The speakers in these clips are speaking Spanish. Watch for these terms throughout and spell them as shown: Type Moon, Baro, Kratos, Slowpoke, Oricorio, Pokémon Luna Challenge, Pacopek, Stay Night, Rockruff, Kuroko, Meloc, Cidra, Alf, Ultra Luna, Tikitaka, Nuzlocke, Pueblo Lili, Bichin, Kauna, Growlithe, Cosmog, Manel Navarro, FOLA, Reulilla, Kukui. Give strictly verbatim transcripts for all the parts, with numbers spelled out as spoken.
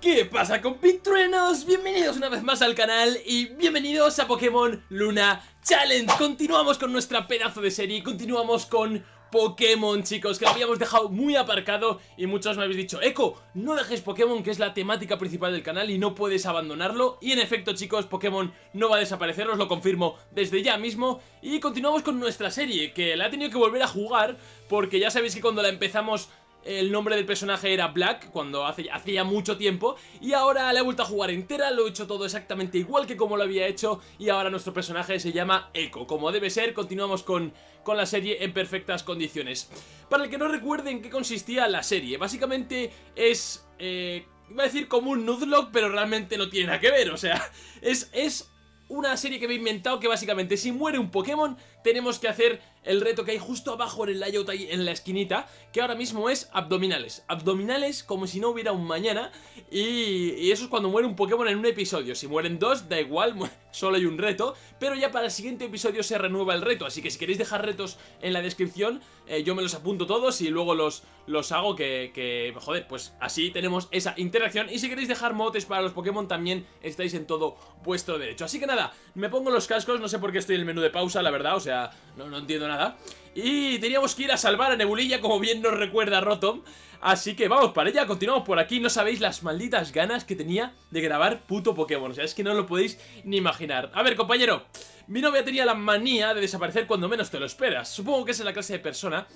¿Qué pasa, compitruenos? Bienvenidos una vez más al canal y bienvenidos a Pokémon Luna Challenge. Continuamos con nuestra pedazo de serie, continuamos con Pokémon, chicos, que lo habíamos dejado muy aparcado y muchos me habéis dicho: Eco, no dejes Pokémon, que es la temática principal del canal y no puedes abandonarlo. Y en efecto, chicos, Pokémon no va a desaparecer, os lo confirmo desde ya mismo. Y continuamos con nuestra serie, que la he tenido que volver a jugar porque ya sabéis que cuando la empezamos el nombre del personaje era Black, cuando hace, hace ya mucho tiempo. Y ahora la he vuelto a jugar entera, lo he hecho todo exactamente igual que como lo había hecho. Y ahora nuestro personaje se llama Eco, como debe ser. Continuamos con, con la serie en perfectas condiciones. Para el que no recuerde en qué consistía la serie, básicamente es... Eh, iba a decir como un Nuzlocke, pero realmente no tiene nada que ver. O sea, es... es una serie que me he inventado que básicamente si muere un Pokémon tenemos que hacer el reto que hay justo abajo en el layout, ahí en la esquinita, que ahora mismo es abdominales. Abdominales como si no hubiera un mañana, y, y eso es cuando muere un Pokémon en un episodio. Si mueren dos, da igual, solo hay un reto, pero ya para el siguiente episodio se renueva el reto. Así que si queréis dejar retos en la descripción, eh, yo me los apunto todos y luego los, los hago, que, que, joder, pues así tenemos esa interacción. Y si queréis dejar motes para los Pokémon también estáis en todo vuestro derecho. Así que nada, me pongo los cascos, no sé por qué estoy en el menú de pausa, la verdad, o sea, no, no entiendo nada. Y teníamos que ir a salvar a Nebulilla, como bien nos recuerda Rotom. Así que vamos para ella, continuamos por aquí. No sabéis las malditas ganas que tenía de grabar puto Pokémon, o sea, es que no lo podéis ni imaginar. A ver, compañero, mi novia tenía la manía de desaparecer cuando menos te lo esperas. Supongo que esa es la clase de persona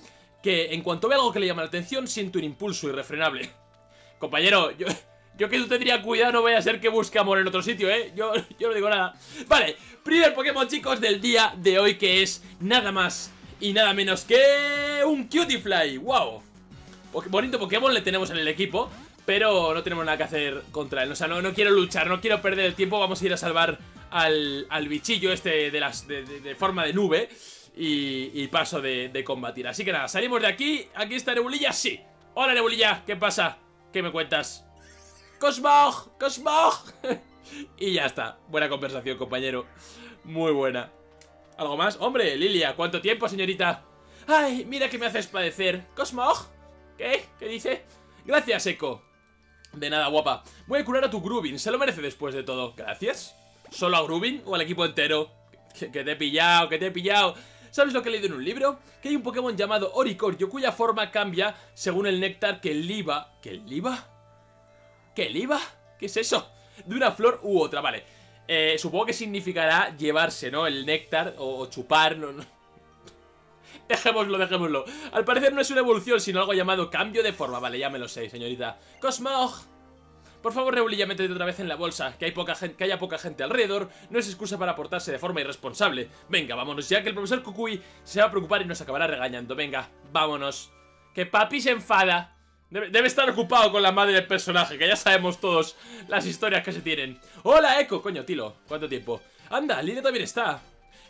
que en cuanto ve algo que le llama la atención siente un impulso irrefrenable. Compañero, yo... Yo que tú tendría cuidado, no vaya a ser que busque amor en otro sitio, ¿eh? Yo, yo no digo nada. Vale, primer Pokémon, chicos, del día de hoy, que es nada más y nada menos que un Cutiefly. ¡Wow! Bonito Pokémon le tenemos en el equipo, pero no tenemos nada que hacer contra él. O sea, no, no quiero luchar, no quiero perder el tiempo. Vamos a ir a salvar al, al bichillo este de, las, de, de, de forma de nube y, y paso de, de combatir. Así que nada, salimos de aquí. Aquí está Nebulilla, sí. Hola, Nebulilla, ¿qué pasa? ¿Qué me cuentas? Cosmog, Cosmog. Y ya está, buena conversación, compañero. Muy buena. ¿Algo más? Hombre, Lilia, ¿cuánto tiempo, señorita? Ay, mira que me haces padecer. ¿Cosmog? ¿Qué? ¿Qué dice? Gracias, Eco. De nada, guapa. Voy a curar a tu Grubbin, se lo merece después de todo. Gracias. ¿Solo a Grubbin o al equipo entero? Que, que te he pillado, que te he pillado. ¿Sabes lo que he leído en un libro? Que hay un Pokémon llamado Oricorio cuya forma cambia según el néctar que liba... ¿Que liba? ¿Qué liba? ¿Qué es eso? De una flor u otra, vale. Eh, supongo que significará llevarse, ¿no? El néctar o, o chupar, no, no. Dejémoslo, dejémoslo. Al parecer no es una evolución, sino algo llamado cambio de forma. Vale, ya me lo sé, señorita. Cosmog, por favor, Reulilla, métete otra vez en la bolsa. Que, hay poca gente, que haya poca gente alrededor no es excusa para portarse de forma irresponsable. Venga, vámonos ya, que el profesor Kukui se va a preocupar y nos acabará regañando. Venga, vámonos. Que papi se enfada. Debe, debe estar ocupado con la madre del personaje, que ya sabemos todos las historias que se tienen. ¡Hola, Eco! Coño, Tilo, ¿cuánto tiempo? Anda, Lilia también está.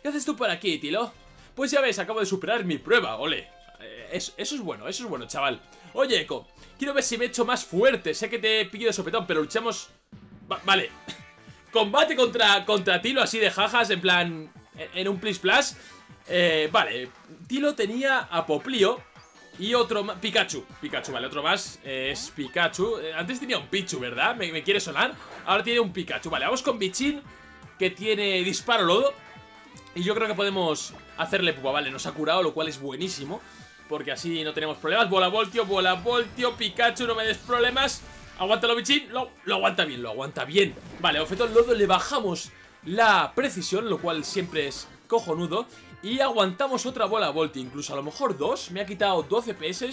¿Qué haces tú por aquí, Tilo? Pues ya ves, acabo de superar mi prueba, ole. Eh, eso, eso es bueno, eso es bueno, chaval. Oye, Eco, quiero ver si me echo más fuerte. Sé que te pillo de sopetón, pero luchamos... Va, vale. Combate contra, contra Tilo, así de jajas, en plan... En, en un plis plas. Eh, vale, Tilo tenía a Popplio... Y otro más... Pikachu. Pikachu, vale, otro más eh, es Pikachu. eh, Antes tenía un Pichu, ¿verdad? ¿Me, me quiere sonar? Ahora tiene un Pikachu. Vale, vamos con Bichin, que tiene disparo lodo. Y yo creo que podemos hacerle pupa. Vale, nos ha curado, lo cual es buenísimo, porque así no tenemos problemas. Bola voltio, bola voltio, Pikachu, no me des problemas. Aguántalo, Bichin. Lo, lo aguanta bien, lo aguanta bien. Vale, bofetón lodo, le bajamos la precisión, lo cual siempre es cojonudo. Y aguantamos otra bola voltio, incluso a lo mejor dos. Me ha quitado doce P S.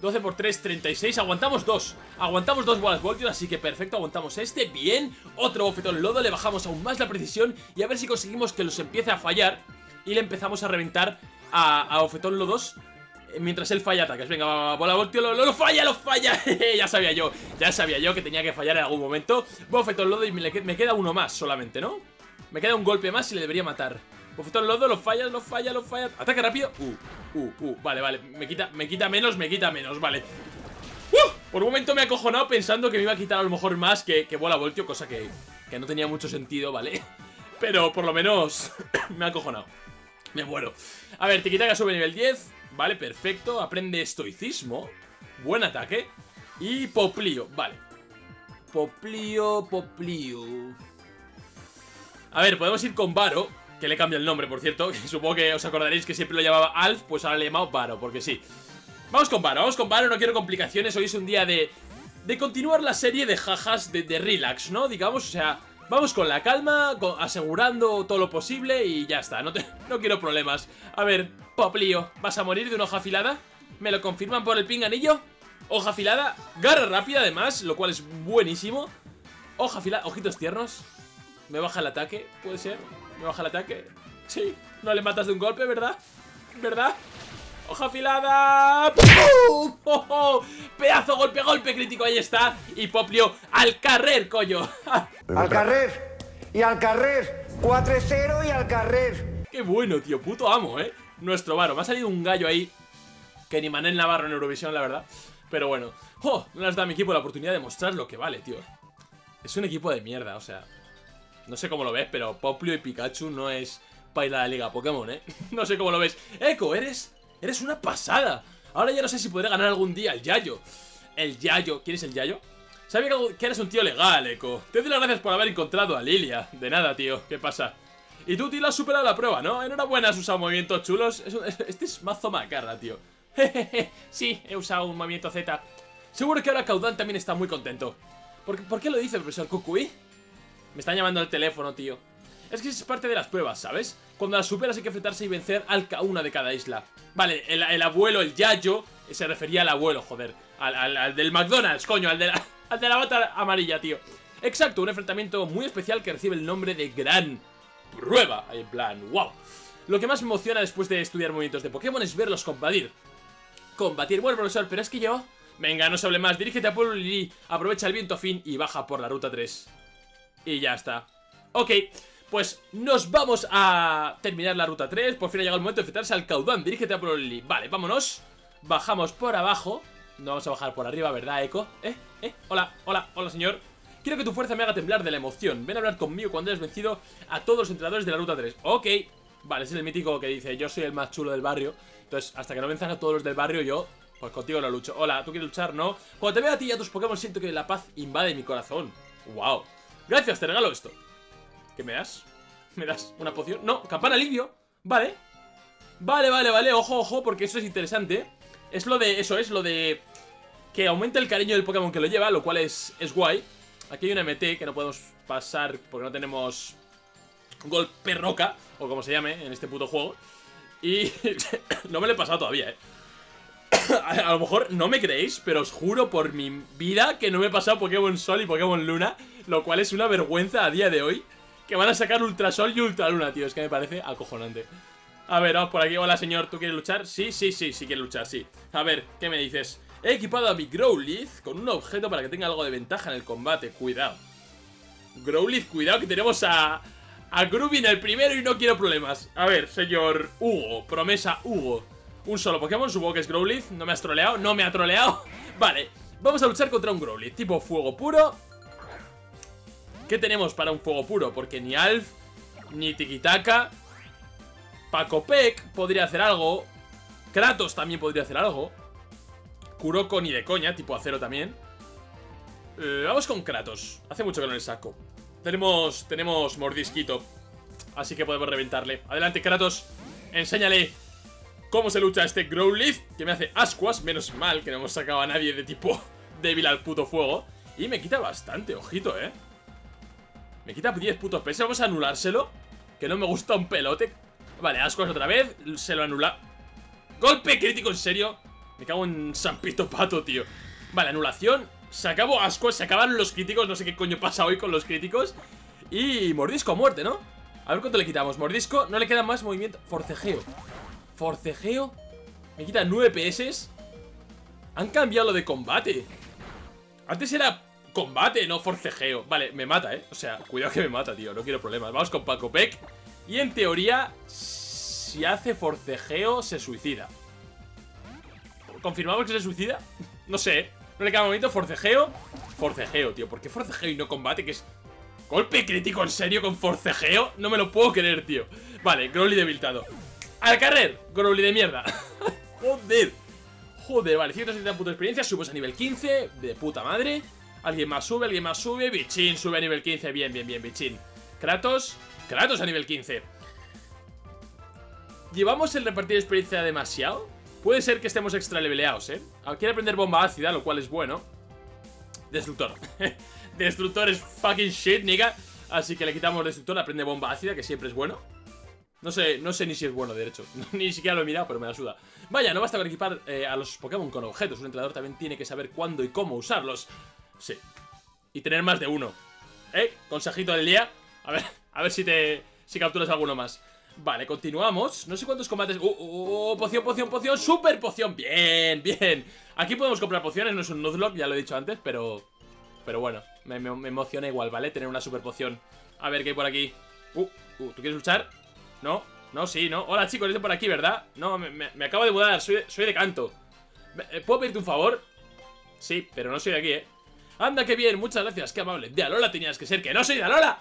doce por tres, treinta y seis. Aguantamos dos. Aguantamos dos bolas voltio, así que perfecto. Aguantamos este. Bien. Otro bofetón lodo. Le bajamos aún más la precisión. Y a ver si conseguimos que los empiece a fallar. Y le empezamos a reventar a, a bofetón lodos. Mientras él falla ataques. Venga, va, va, bola voltio. Lo, lo, lo falla, lo falla. Ya sabía yo. Ya sabía yo que tenía que fallar en algún momento. Bofetón lodo y me, me queda uno más solamente, ¿no? Me queda un golpe más y le debería matar. Bofetón lodo, lo fallas, lo fallas, lo fallas. Ataque rápido. Uh, uh, uh. Vale, vale. Me quita, me quita menos, me quita menos. Vale. Uh, por un momento me he acojonado pensando que me iba a quitar a lo mejor más que, que bola voltio, cosa que, que no tenía mucho sentido, ¿vale? Pero por lo menos me ha acojonado. Me muero. A ver, Tikitaka sube nivel diez. Vale, perfecto. Aprende estoicismo. Buen ataque. Y Popplio. Vale. Popplio, Popplio. A ver, podemos ir con Baro, que le cambia el nombre, por cierto. Supongo que os acordaréis que siempre lo llamaba Alf, pues ahora le he llamado Baro, porque sí. Vamos con Baro, vamos con Baro, no quiero complicaciones. Hoy es un día de, de continuar la serie de jajas, de, de relax, ¿no? Digamos, o sea, vamos con la calma, con, asegurando todo lo posible y ya está, no, te, no quiero problemas. A ver, Popplio, ¿vas a morir de una hoja afilada? ¿Me lo confirman por el pinganillo? Hoja afilada, garra rápida además, lo cual es buenísimo. Hoja afilada, ojitos tiernos. Me baja el ataque, puede ser. Me baja el ataque, sí. No le matas de un golpe, ¿verdad? ¿Verdad? Hoja afilada. ¡Pum! ¡Oh, oh! Pedazo, golpe, golpe crítico, ahí está. Y Popplio, al carrer, coño. Al carrer, y al carrer, cuatro cero y al carrer. Qué bueno, tío, puto amo, eh. Nuestro Baro, me ha salido un gallo ahí que ni Manel Navarro en Eurovisión, la verdad. Pero bueno, oh, no les da a mi equipo la oportunidad de mostrar lo que vale, tío. Es un equipo de mierda, o sea, no sé cómo lo ves, pero Popplio y Pikachu no es para ir a la liga Pokémon, ¿eh? No sé cómo lo ves. Eco, eres eres una pasada. Ahora ya no sé si podré ganar algún día el Yayo. El Yayo, ¿quién es el Yayo? Sabía que eres un tío legal, Eco. Te doy las gracias por haber encontrado a Lilia. De nada, tío, ¿qué pasa? Y tú, tío, has superado la prueba, ¿no? Enhorabuena, has usado movimientos chulos. Es un, este es mazo macarra, tío. Jejeje, sí, he usado un movimiento Z. Seguro que ahora Caudal también está muy contento. ¿Por, ¿Por qué lo dice el profesor Kukui? Me están llamando al teléfono, tío. Es que es parte de las pruebas, ¿sabes? Cuando las superas hay que enfrentarse y vencer al Kauna de cada isla. Vale, el, el abuelo, el Yayo, se refería al abuelo, joder. Al, al, al del McDonald's, coño, al de, la, al de la bata amarilla, tío. Exacto, un enfrentamiento muy especial que recibe el nombre de Gran Prueba. En plan, wow. Lo que más me emociona después de estudiar movimientos de Pokémon es verlos combatir. Combatir, bueno profesor, pero es que yo... Venga, no se hable más, dirígete a Pueblo Lili, aprovecha el viento fin y baja por la ruta tres. Y ya está. Ok, pues nos vamos a terminar la ruta tres. Por fin ha llegado el momento de enfrentarse al caudán. Dirígete a Pueblo Lili, vale, vámonos. Bajamos por abajo. No vamos a bajar por arriba, ¿verdad, Eco? Eh, eh, hola, hola, hola señor. Quiero que tu fuerza me haga temblar de la emoción. Ven a hablar conmigo cuando hayas vencido a todos los entrenadores de la ruta tres. Ok. Vale, ese es el mítico que dice, yo soy el más chulo del barrio. Entonces, hasta que no venzan a todos los del barrio, yo, pues contigo no lucho. Hola, ¿tú quieres luchar? No. Cuando te veo a ti y a tus Pokémon siento que la paz invade mi corazón. Wow. Gracias, te regalo esto. ¿Qué me das? ¿Me das una poción? No, campana alivio. Vale. Vale, vale, vale. Ojo, ojo, porque eso es interesante. Es lo de, eso es, lo de que aumenta el cariño del Pokémon que lo lleva, lo cual es, es guay. Aquí hay una M T que no podemos pasar porque no tenemos... Golpe roca, o como se llame en este puto juego. Y no me lo he pasado todavía, eh. A lo mejor no me creéis, pero os juro por mi vida que no me he pasado Pokémon Sol y Pokémon Luna, lo cual es una vergüenza a día de hoy. Que van a sacar Ultra Sol y Ultra Luna, tío, es que me parece acojonante. A ver, vamos por aquí, hola señor, ¿tú quieres luchar? Sí, sí, sí, sí quieres luchar, sí. A ver, ¿qué me dices? He equipado a mi Growlithe con un objeto para que tenga algo de ventaja en el combate, cuidado Growlithe, cuidado que tenemos a... A Grubbin el primero y no quiero problemas. A ver, señor Hugo, promesa Hugo. Un solo Pokémon, supongo que es Growlithe. No me has troleado, no me ha troleado. Vale, vamos a luchar contra un Growlithe tipo fuego puro. ¿Qué tenemos para un fuego puro? Porque ni Alf, ni Tikitaka. Pacopek podría hacer algo. Kratos también podría hacer algo. Kuroko ni de coña, tipo acero también. eh, Vamos con Kratos. Hace mucho que no le saco. Tenemos, tenemos mordisquito, así que podemos reventarle. Adelante, Kratos, enséñale cómo se lucha este Growlithe, que me hace ascuas, menos mal que no hemos sacado a nadie de tipo débil al puto fuego. Y me quita bastante, ojito, eh. Me quita diez putos pesos, vamos a anulárselo, que no me gusta un pelote. Vale, ascuas otra vez, se lo anula. Golpe crítico, en serio. Me cago en San Pito Pato, tío. Vale, anulación. Se acabó asco, se acabaron los críticos. No sé qué coño pasa hoy con los críticos. Y mordisco a muerte, ¿no? A ver cuánto le quitamos, mordisco, no le queda más movimiento. Forcejeo, forcejeo. Me quita nueve P S. Han cambiado lo de combate. Antes era combate, no forcejeo. Vale, me mata, ¿eh? O sea, cuidado que me mata, tío, no quiero problemas. Vamos con Pacopek. Y en teoría, si hace forcejeo, se suicida. ¿Confirmamos que se suicida? No sé, ¿eh? No le queda movimiento, forcejeo. Forcejeo, tío, ¿por qué forcejeo y no combate? Que es golpe crítico, en serio, con forcejeo. No me lo puedo creer, tío. Vale, Growlithe debilitado. Al carrer, Growlithe de mierda. Joder, joder, vale, ciento setenta puntos de experiencia. Subes a nivel quince, de puta madre. Alguien más sube, alguien más sube. Bichin sube a nivel quince. Bien, bien, bien, Bichin. Kratos. Kratos a nivel quince. ¿Llevamos el repartir experiencia demasiado? Puede ser que estemos extra leveleados, ¿eh? Quiere aprender bomba ácida, lo cual es bueno. Destructor. Destructor es fucking shit, nigga. Así que le quitamos destructor, aprende bomba ácida, que siempre es bueno. No sé, no sé ni si es bueno, de hecho. Ni siquiera lo he mirado, pero me la suda. Vaya, no basta con equipar eh, a los Pokémon con objetos. Un entrenador también tiene que saber cuándo y cómo usarlos. Sí. Y tener más de uno. ¿Eh? Consejito del día. A ver, a ver si te... si capturas alguno más. Vale, continuamos. No sé cuántos combates... ¡Uh! uh, uh poción, poción, poción! ¡Super poción! ¡Bien! ¡Bien! Aquí podemos comprar pociones. No es un Nuzlocke, ya lo he dicho antes, pero... pero bueno, me, me, me emociona igual, ¿vale? Tener una super poción. A ver, ¿qué hay por aquí? Uh, uh, ¿tú quieres luchar? No, no, sí, no. Hola, chicos, eres de por aquí, ¿verdad? No, me, me, me acabo de mudar, soy de, soy de Canto. ¿Puedo pedirte un favor? Sí, pero no soy de aquí, ¿eh? Anda, qué bien, muchas gracias, qué amable. De Alola tenías que ser, que no soy de Alola.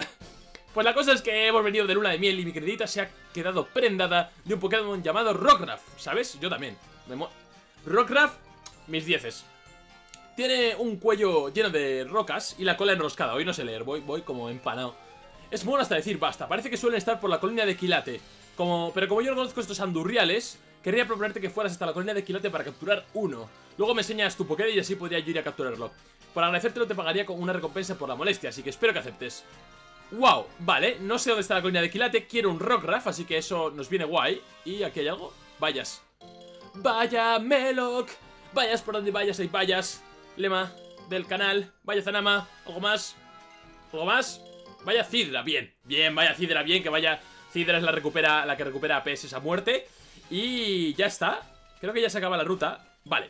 Pues la cosa es que hemos venido de luna de miel y mi queridita se ha quedado prendada de un Pokémon llamado Rockruff, ¿sabes? Yo también. Rockruff, mis dieces. Tiene un cuello lleno de rocas y la cola enroscada. Hoy no sé leer, voy, voy como empanado. Es bueno hasta decir basta. Parece que suelen estar por la colina de Quilate. Como... pero como yo no conozco estos andurriales, querría proponerte que fueras hasta la colina de Quilate para capturar uno. Luego me enseñas tu Pokédex y así podría yo ir a capturarlo. Para agradecértelo te pagaría con una recompensa por la molestia, así que espero que aceptes. Wow, vale, no sé dónde está la colina de Quilate. Quiero un Rockruff, así que eso nos viene guay. ¿Y aquí hay algo? Vallas. Vaya Meloc. Vayas por donde vayas, hay vallas. Lema del canal. Vaya Zanama. ¿Algo más? ¿Algo más? Vaya Cidra, bien, bien, vaya Cidra, bien, que vaya Cidra es la, recupera, la que recupera A P S esa muerte. Y ya está, creo que ya se acaba la ruta. Vale,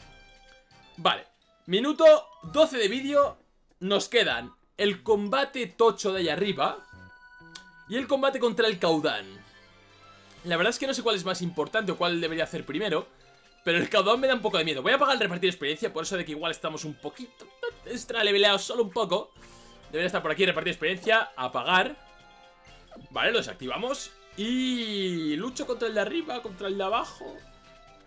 vale, minuto doce de vídeo. Nos quedan el combate tocho de allá arriba y el combate contra el Caudán. La verdad es que no sé cuál es más importante o cuál debería hacer primero, pero el Caudán me da un poco de miedo. Voy a pagar el repartir experiencia, por eso de que igual estamos un poquito extra leveleados, solo un poco. Debería estar por aquí, repartir experiencia, apagar. Vale, lo desactivamos. Y... lucho contra el de arriba, contra el de abajo.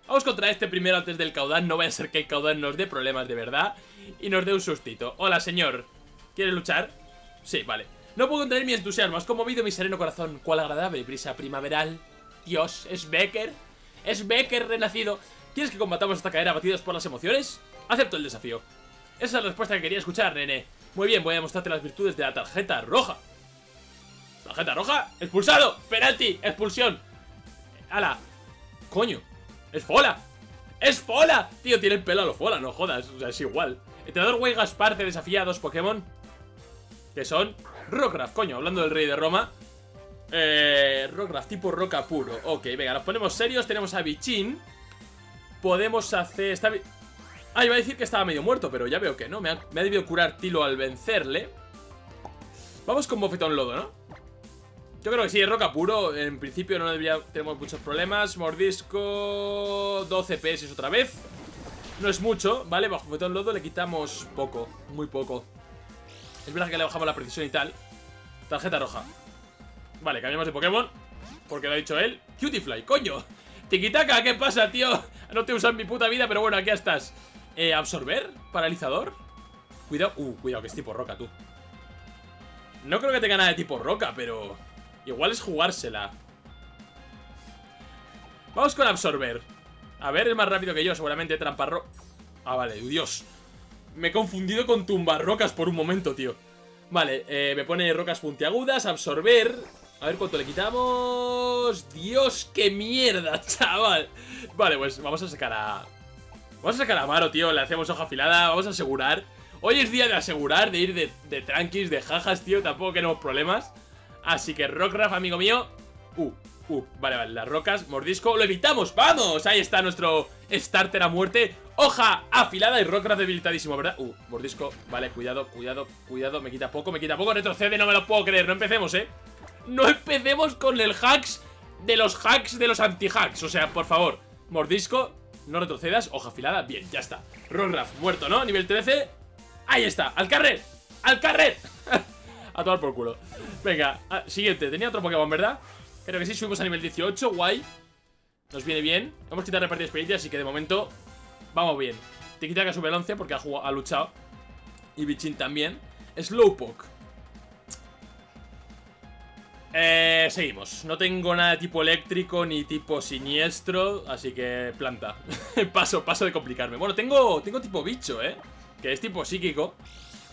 Vamos contra este primero antes del Caudán. No vaya a ser que el Caudán nos dé problemas de verdad y nos dé un sustito. Hola, señor. ¿Quieres luchar? Sí, vale. No puedo contener mi entusiasmo. Has conmovido mi sereno corazón. Cuál agradable brisa primaveral. Dios, es Becker. Es Becker renacido. ¿Quieres que combatamos hasta caer abatidos por las emociones? Acepto el desafío. Esa es la respuesta que quería escuchar, nene. Muy bien, voy a mostrarte las virtudes de la tarjeta roja. ¿Tarjeta roja? ¡Expulsado! ¡Penalti! ¡Expulsión! ¡Hala! ¡Coño! ¡Es FOLA! ¡Es FOLA! Tío, tiene el pelo a los FOLA, no jodas. O sea, es igual. Entrenador Wey Gaspar te desafía a dos Pokémon que son... Rockruff, coño, hablando del rey de Roma. Eh... Rockruff tipo roca puro. Ok, venga, nos ponemos serios. Tenemos a Bichin. Podemos hacer... Esta... Ah, iba a decir que estaba medio muerto, pero ya veo que no. Me ha, me ha debido curar Tilo al vencerle. Vamos con bofetón lodo, ¿no? Yo creo que sí, es roca puro. En principio no debería... tenemos muchos problemas. Mordisco... doce P S otra vez. No es mucho, ¿vale? Bajo bofetón lodo le quitamos poco. Muy poco. Es verdad que le bajamos la precisión y tal. Tarjeta roja. Vale, cambiamos de Pokémon porque lo ha dicho él. Cutiefly, coño. Tikitaka, ¿qué pasa, tío? No te usan mi puta vida, pero bueno, aquí estás. Eh, absorber, paralizador. Cuidado, uh, cuidado que es tipo roca, tú. No creo que tenga nada de tipo roca, pero... igual es jugársela. Vamos con absorber. A ver, es más rápido que yo, seguramente. Tramparro... Ah, vale, Dios. Me he confundido con tumbar rocas por un momento, tío. Vale, eh, me pone rocas puntiagudas, absorber. A ver cuánto le quitamos. Dios, qué mierda, chaval. Vale, pues vamos a sacar a... vamos a sacar a Baro, tío, le hacemos hoja afilada, vamos a asegurar. Hoy es día de asegurar, de ir de, de tranquis, de jajas, tío, tampoco queremos problemas. Así que Rockruff, amigo mío. Uh, uh, vale, vale, las rocas, mordisco, lo evitamos, vamos. Ahí está nuestro starter a muerte. Hoja afilada y Rockruff debilitadísimo, ¿verdad? Uh, mordisco, vale, cuidado, cuidado, cuidado, me quita poco, me quita poco, retrocede, no me lo puedo creer, no empecemos, ¿eh? No empecemos con el hacks de los hacks de los anti-hacks, o sea, por favor, mordisco. No retrocedas, hoja afilada, bien, ya está. Rockruff, muerto, ¿no? Nivel trece. Ahí está, al carrer, al carrer. A tomar por culo. Venga, a, siguiente, tenía otro Pokémon, ¿verdad? Creo que sí, subimos a nivel dieciocho, guay. Nos viene bien, vamos a quitar repartir experiencia. Así que de momento, vamos bien. Tikitaka sube al once porque ha, jugado, ha luchado. y Bichin también. Slowpoke. Eh, seguimos. No tengo nada de tipo eléctrico ni tipo siniestro, así que planta. paso, paso de complicarme. Bueno, tengo, tengo tipo bicho, ¿eh? Que es tipo psíquico.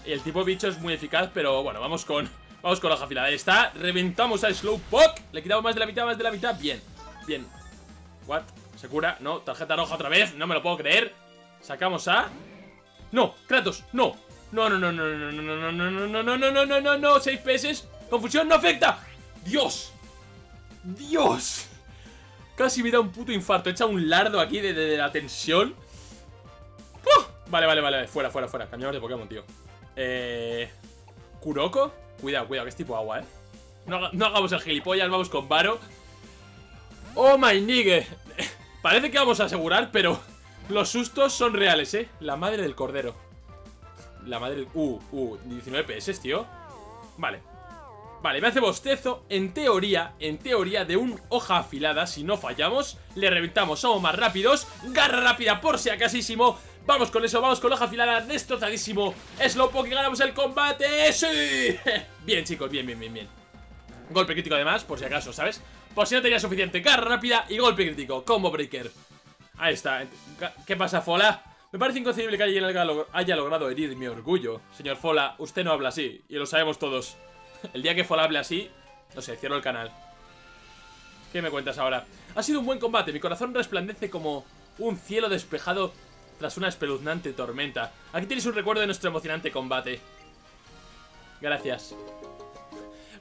Y el tipo bicho es muy eficaz, pero bueno, vamos con, vamos con la hoja afilada. Ahí está. Reventamos a Slowpoke. Le quitamos más de la mitad, más de la mitad. Bien, bien. What? ¿Se cura? No. Tarjeta roja otra vez. No me lo puedo creer. Sacamos a... No, Kratos, no. No, no, no, no, no, no, no, no, no, no, no, no, no, no, no, no. Seis peces. Confusión no afecta. ¡Dios! ¡Dios! Casi me da un puto infarto. He echado un lardo aquí de, de, de la tensión. ¡Oh! Vale, vale, vale. Fuera, fuera, fuera. Cambiamos de Pokémon, tío. Eh... ¿Kuroko? Cuidado, cuidado, que es tipo agua, ¿eh? No, no hagamos el gilipollas. Vamos con Baro. ¡Oh, my nigga! Parece que vamos a asegurar, pero... los sustos son reales, ¿eh? La madre del cordero. La madre del... Uh, uh. diecinueve P S, tío. Vale. Vale, me hace bostezo, en teoría, en teoría de un hoja afilada, si no fallamos, le reventamos, somos más rápidos, garra rápida por si acasísimo, vamos con eso, vamos con la hoja afilada, destrozadísimo, Slowpoke y ganamos el combate, sí, bien chicos, bien, bien, bien, bien, golpe crítico además, por si acaso, ¿sabes? Por si no tenía suficiente, garra rápida y golpe crítico, combo breaker, ahí está, ¿qué pasa, Fola? Me parece inconcebible que alguien haya logrado herir mi orgullo, señor Fola, usted no habla así, y lo sabemos todos. El día que Fola hable así, no sé, cierro el canal. ¿Qué me cuentas ahora? Ha sido un buen combate, mi corazón resplandece como un cielo despejado tras una espeluznante tormenta. Aquí tenéis un recuerdo de nuestro emocionante combate. Gracias.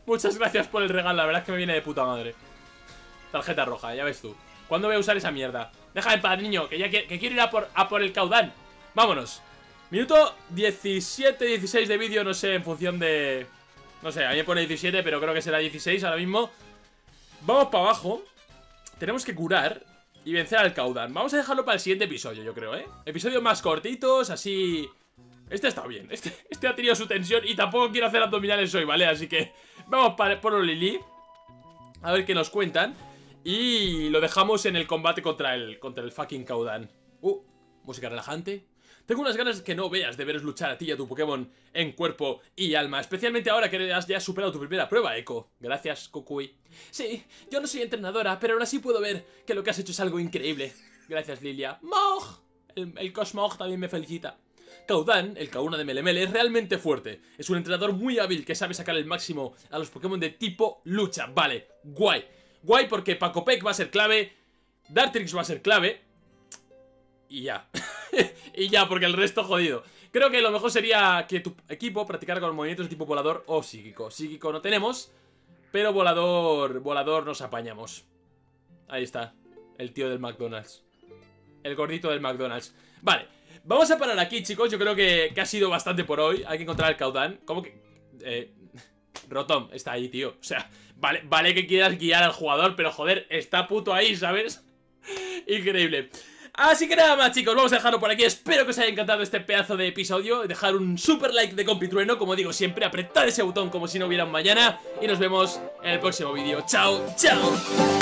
Muchas gracias por el regalo, la verdad es que me viene de puta madre. Tarjeta roja, ya ves tú. ¿Cuándo voy a usar esa mierda? Déjame en paz, niño, que ya que, que quiero ir a por, a por el caudán. Vámonos. Minuto diecisiete, dieciséis de vídeo, no sé, en función de... no sé, a mí me pone diecisiete, pero creo que será dieciséis ahora mismo. Vamos para abajo. Tenemos que curar y vencer al Kaudan. Vamos a dejarlo para el siguiente episodio, yo creo, ¿eh? Episodios más cortitos, así... Este está bien, este, este ha tenido su tensión. Y tampoco quiero hacer abdominales hoy, ¿vale? Así que vamos para Pueblo Lili. A ver qué nos cuentan. Y lo dejamos en el combate contra el, contra el fucking Kaudan. Uh, música relajante. Tengo unas ganas que no veas de veros luchar a ti y a tu Pokémon en cuerpo y alma, especialmente ahora que has ya superado tu primera prueba, Eco. Gracias, Kukui. Sí, yo no soy entrenadora, pero aún así puedo ver que lo que has hecho es algo increíble. Gracias, Lilia. ¡Mog! El, el Cosmog también me felicita. Kaudan, el Kauna de Melemele, es realmente fuerte. Es un entrenador muy hábil que sabe sacar el máximo a los Pokémon de tipo lucha. Vale, guay. Guay porque Pacopek va a ser clave, Dartrix va a ser clave... y ya... y ya, porque el resto jodido. Creo que lo mejor sería que tu equipo practicara con movimientos de tipo volador o psíquico. Psíquico no tenemos, pero volador, volador nos apañamos. Ahí está, el tío del McDonald's. El gordito del McDonald's. Vale, vamos a parar aquí, chicos. Yo creo que, que ha sido bastante por hoy. Hay que encontrar al Kaudan. ¿Cómo que...? Eh, Rotom, está ahí, tío. O sea, vale, vale que quieras guiar al jugador, pero joder, está puto ahí, ¿sabes? Increíble. Así que nada más, chicos, vamos a dejarlo por aquí. Espero que os haya encantado este pedazo de episodio. Dejar un super like de compitrueno, como digo siempre. Apretad ese botón como si no hubiera un mañana. Y nos vemos en el próximo vídeo. Chao, chao.